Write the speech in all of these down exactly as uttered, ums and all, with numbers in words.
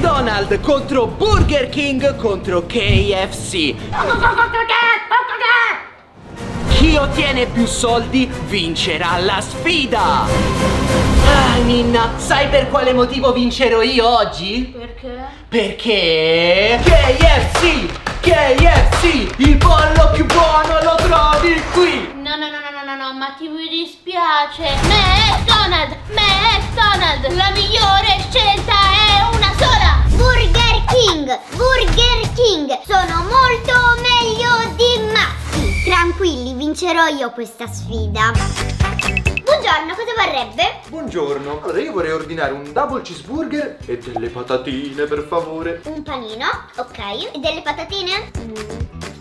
McDonald's contro Burger King contro K F C. Chi ottiene più soldi vincerà la sfida. Ah, Ninna, sai per quale motivo vincerò io oggi? Perché? Perché... K F C! K F C! Il pollo più buono lo trovi qui! No, no, no, no, no, no, ma ti mi dispiace! McDonald's! McDonald's! La migliore scelta è una sola! Burger King! Burger King! Sono molto meglio di Matti! Tranquilli, vincerò io questa sfida! Buongiorno, cosa vorrebbe? Buongiorno, allora io vorrei ordinare un double cheeseburger e delle patatine, per favore. Un panino, ok, e delle patatine? Mm.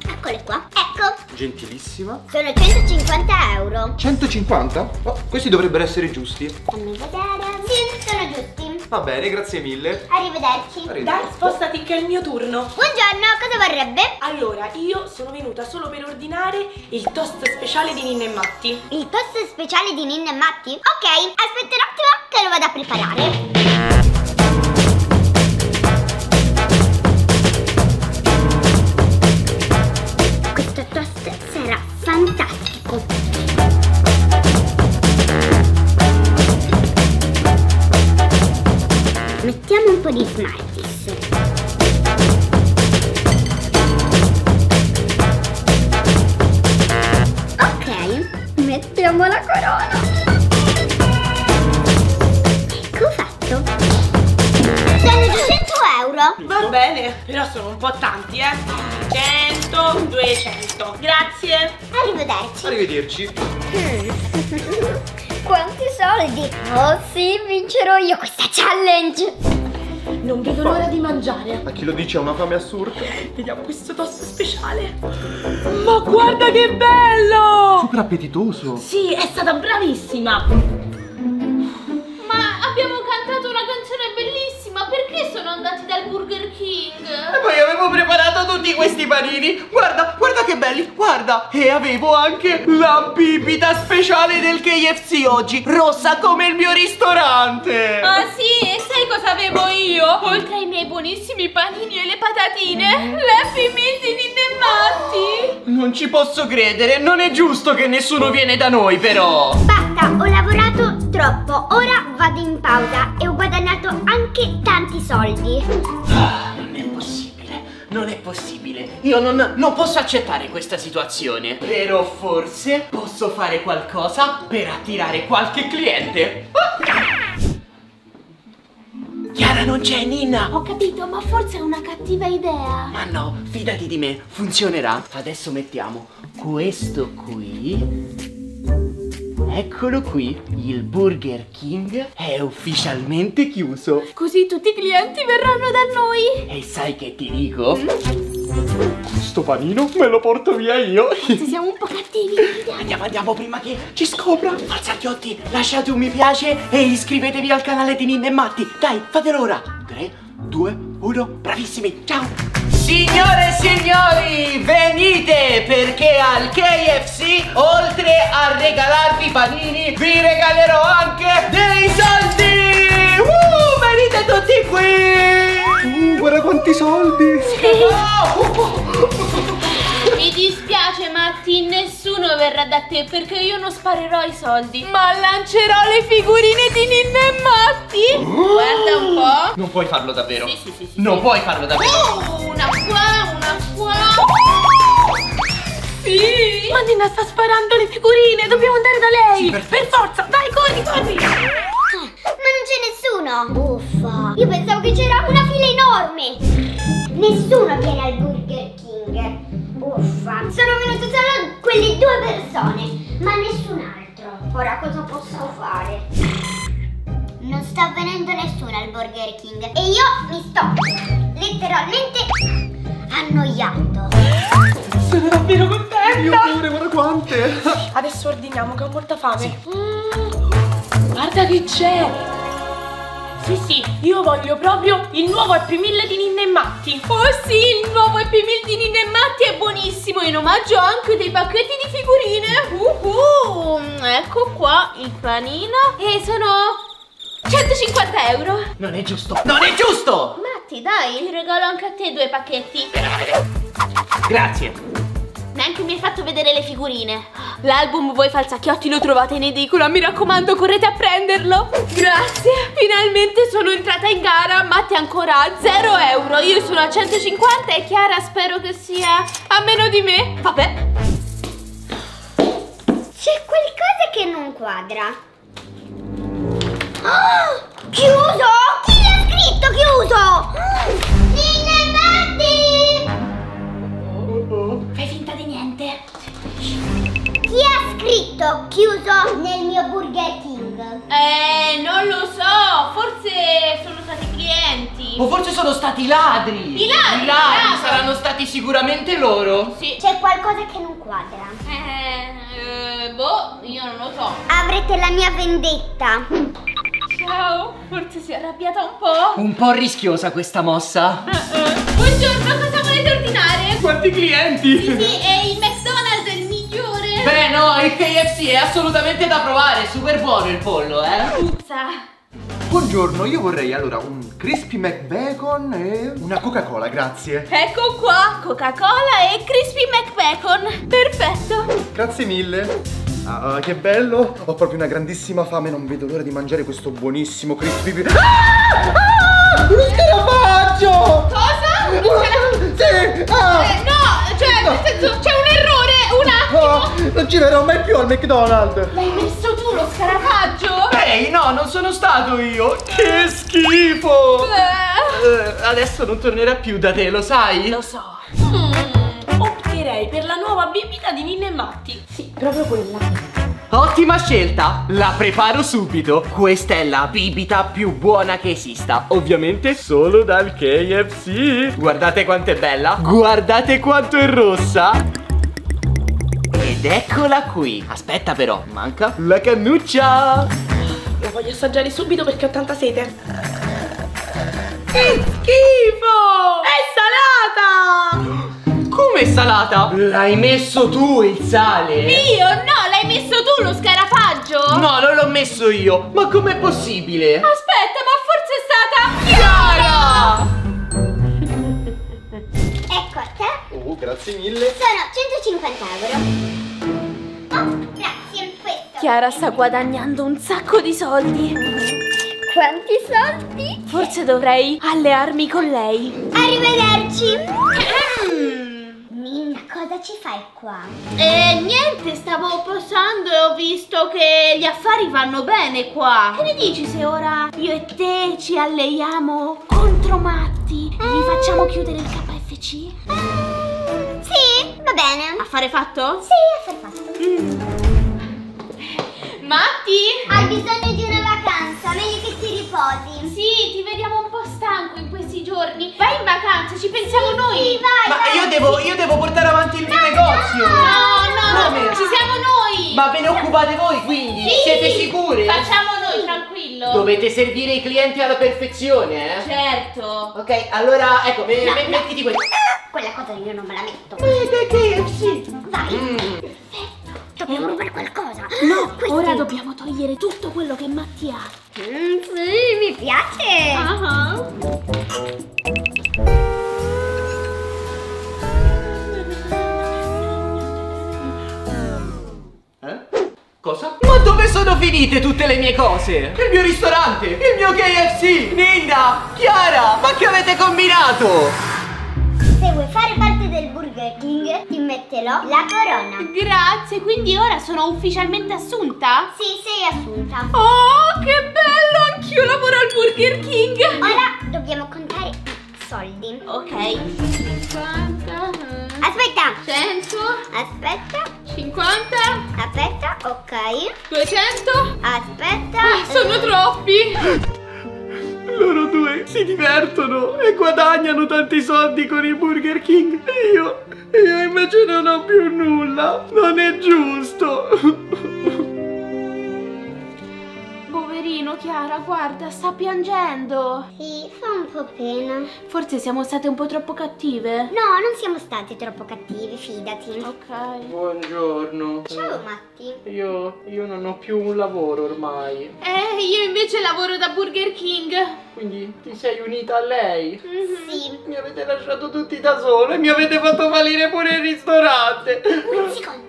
Eccole qua, ecco. Gentilissima. Sono centocinquanta euro. centocinquanta? Oh, questi dovrebbero essere giusti. Fammi vedere. Sì, sono giusti. Va bene, grazie mille. Arrivederci. Arrivederci. Dai, spostati che è il mio turno. Buongiorno, cosa vorrebbe? Allora, io sono venuta solo per ordinare il toast speciale di Ninna e Matti. Il toast speciale di Ninna e Matti? Ok, aspetta un attimo che lo vado a preparare. Questo toast sarà fantastico. Mettiamo un po' di Smarties. Ok, mettiamo la corona. Ecco fatto. Sono duecento euro. Va bene, però sono un po' tanti, eh. cento, duecento. Grazie. Arrivederci. Arrivederci. Mm. Quanti soldi? Oh sì, vincerò io questa challenge! Non vedo l'ora di mangiare. A chi lo dice ha una fame assurda. Vediamo questo toast speciale. Ma guarda che bello! Super appetitoso. Sì, è stata bravissima. Ma abbiamo cantato una canzone bellissima. Perché sono andati dal Burger King? E poi avevo preparato tutti questi panini. Guarda, guarda che belli, guarda. E avevo anche la bibita speciale del K F C oggi, rossa come il mio ristorante. Ah sì? E sai cosa avevo io? Oltre ai miei buonissimi panini e le patatine, l'Happy Meal di Ninna e Matti. Non ci posso credere, non è giusto che nessuno viene da noi però. Basta, ho lavorato troppo, ora vado in pausa e ho guadagnato anche tanti soldi. Ah, non è possibile, non è possibile. Io non, non posso accettare questa situazione. Però forse posso fare qualcosa per attirare qualche cliente. Oh! Chiara, non c'è Ninna. Ho capito, ma forse è una cattiva idea. Ma no, fidati di me, funzionerà. Adesso mettiamo questo qui. Eccolo qui, il Burger King è ufficialmente chiuso. Così tutti i clienti verranno da noi. E sai che ti dico? Questo panino me lo porto via io. Forse siamo un po' cattivi. Andiamo, andiamo prima che ci scopra. Forza chiotti, lasciate un mi piace e iscrivetevi al canale di Ninna e Matti. Dai, fatelo ora. tre, due, uno, bravissimi, ciao. Signore e signori, venite perché al K F C, oltre a regalarvi panini, vi regalerò anche dei soldi! Uh, venite tutti qui! Uh, guarda quanti soldi! Sì. Oh. Mi dispiace Matti, nessuno verrà da te perché io non sparerò i soldi, ma lancerò le figurine di Ninna e Matti! Uh. Guarda un po'! Non puoi farlo davvero! Sì, sì, sì, sì, non sì. puoi farlo davvero! Uh. Una qua, una qua. Sì. Ma Ninna sta sparando le figurine, dobbiamo andare da lei. Sì, per, per forza, dai, corri, corri. Ma non c'è nessuno. Uffa, io pensavo che c'era una fila enorme. Nessuno viene al Burger King. Uffa, sono venute solo quelle due persone, ma nessun altro. Ora cosa posso fare? Non sta venendo nessuno al Burger King e io mi sto letteralmente annoiato. Sono davvero contenta. Io pure, guarda quante. Adesso ordiniamo che ho molta fame. Sì. Mm, guarda che c'è. Sì sì, io voglio proprio il nuovo Happy Meal di Ninna e Matti. Oh sì, il nuovo Happy Meal di Ninna e Matti è buonissimo. In omaggio anche dei pacchetti di figurine. Uh-huh. Ecco qua il panino. E sono centocinquanta euro. Non è giusto, non è giusto. Ma Matti, dai, ti regalo anche a te due pacchetti. Grazie. Neanche mi hai fatto vedere le figurine. L'album Voi Falsacchiotti lo trovate in edicola, mi raccomando, correte a prenderlo. Grazie, finalmente sono entrata in gara. Matti è ancora a zero euro, io sono a centocinquanta e Chiara spero che sia a meno di me. Vabbè. C'è qualcosa che non quadra. Oh, chiuso? Chi l'ha scritto chiuso? Ninna e Matti! Fai finta di niente. Chi ha scritto chiuso nel mio Burger King? Eh, non lo so. Forse sono stati clienti. O forse sono stati ladri. I ladri, I ladri, ladri. Saranno stati sicuramente loro. Sì. C'è qualcosa che non quadra. Eh, eh, boh, io non lo so. Avrete la mia vendetta. Ciao, forse si è arrabbiata un po'. Un po' rischiosa questa mossa. uh -uh. Buongiorno, cosa volete ordinare? Quanti clienti? Sì, sì, e il McDonald's è il migliore. Beh no, il K F C è assolutamente da provare, è super buono il pollo, eh. Puzza. Buongiorno, io vorrei allora un Crispy McBacon e una Coca-Cola, grazie. Ecco qua, Coca-Cola e Crispy McBacon, perfetto. Grazie mille. Ah, che bello! Ho proprio una grandissima fame, non vedo l'ora di mangiare questo buonissimo crispy. Ah! Ah! Uno scarafaggio! Cosa? Uno scarafaggio? Sì! Ah! Eh, no! Cioè, no, nel senso, c'è un errore, un attimo! No, non girerò mai più al McDonald's! L'hai messo tu lo scarafaggio? Ehi, no, non sono stato io! Che schifo! Eh, adesso non tornerà più da te, lo sai? Lo so. Mm, opterei per la nuova bibita di Ninna e Matti. Sì, proprio quella. Ottima scelta, la preparo subito. Questa è la bibita più buona che esista, ovviamente solo dal K F C. Guardate quanto è bella, guardate quanto è rossa. Ed eccola qui. Aspetta però, manca la cannuccia. La voglio assaggiare subito perché ho tanta sete. Che schifo! È salata! Come salata? L'hai messo tu il sale? Io? No, l'hai messo tu lo scarafaggio? No, non l'ho messo io. Ma com'è possibile? Aspetta, ma forse è stata Chiara! Ecco a te. Oh, grazie mille. Sono centocinquanta euro. Oh, grazie, questo. Chiara sta guadagnando un sacco di soldi. Quanti soldi? Forse dovrei allearmi con lei. Arrivederci. Cosa ci fai qua? Eh, niente, stavo passando e ho visto che gli affari vanno bene qua. Che ne dici se ora io e te ci alleiamo contro Matti? E gli facciamo chiudere il K F C? Eh, sì, va bene. Affare fatto? Sì, affare fatto. Mm. Matti? Hai bisogno di una vacanza, meglio che ti riposi. Sì, ti vediamo un po' stanco in questi giorni. Vai in vacanza, ci pensiamo sì, noi. Sì, vai, ma vai, io, devo, io devo portare avanti il mio no, negozio. No, no, no, no, no, ci siamo noi. Ma ve ne occupate voi quindi? Sì, siete sicure? Facciamo noi, tranquillo. Dovete servire i clienti alla perfezione, eh? Certo. Ok, allora, ecco, me, no, me, no. mettiti quella. Quella cosa io non me la metto. Vede che sì. Vai. Mm. Dobbiamo rubare qualcosa. No, questo. Ora dobbiamo togliere tutto quello che Matti ha. Mm, sì, mi piace. Uh-huh. Eh? Cosa? Ma dove sono finite tutte le mie cose? Il mio ristorante, il mio K F C, Ninna, Chiara, ma che avete combinato? Se vuoi fare parte del Burger King, ti metterò la corona. Grazie, quindi ora sono ufficialmente assunta? Sì, sei assunta. Oh, che bello, anch'io lavoro al Burger King. Ora dobbiamo contare soldi. Ok. cinquanta. Aspetta. cento. Aspetta. cinquanta. Aspetta, ok. duecento. Aspetta. Ah, sono troppi. Loro due si divertono e guadagnano tanti soldi con il Burger King. E io, io invece non ho più nulla. Non è giusto. Poverino. carino, Chiara, guarda, sta piangendo. Sì, fa un po' pena. Forse siamo state un po' troppo cattive. No, non siamo state troppo cattive, fidati. Ok. Buongiorno. Ciao Matti. Io, io non ho più un lavoro ormai. Eh, io invece lavoro da Burger King. Quindi ti sei unita a lei? Mm-hmm. Sì. Mi avete lasciato tutti da solo e mi avete fatto fallire pure il ristorante. Un secondo.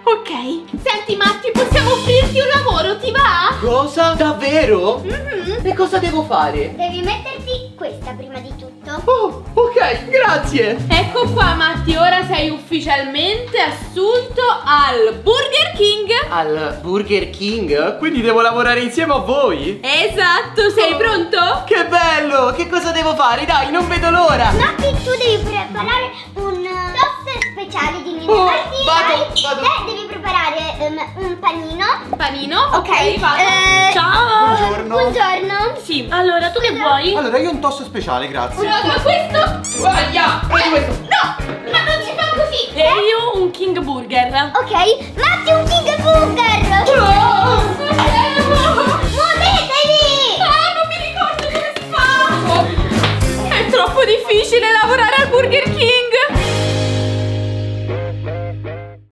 Ok, senti Matti, possiamo offrirti un lavoro, ti va? Cosa? Davvero? Mm-hmm. E cosa devo fare? Devi metterti questa prima di tutto. Oh, ok, grazie. Ecco qua Matti, ora sei ufficialmente assunto al Burger King. Al Burger King? Quindi devo lavorare insieme a voi? Esatto, sei oh. pronto? Che bello, che cosa devo fare? Dai, non vedo l'ora. Matti, tu devi preparare un toast speciale di Ninna e Matti. Vado, vado. Te devi preparare um, un panino. Panino? Ok, okay vado. Eh, Ciao. Buongiorno. Buongiorno. Sì. Allora, tu che vuoi? Allora, io un toast speciale, grazie. Allora, ma questo? Guaglia! Eh, questo. No, ma non si fa così. E eh? io un King Burger. Ok, Matti, un King Burger. Oh, muovetevi! Ah, non mi ricordo come si fa. È troppo difficile lavorare al Burger King.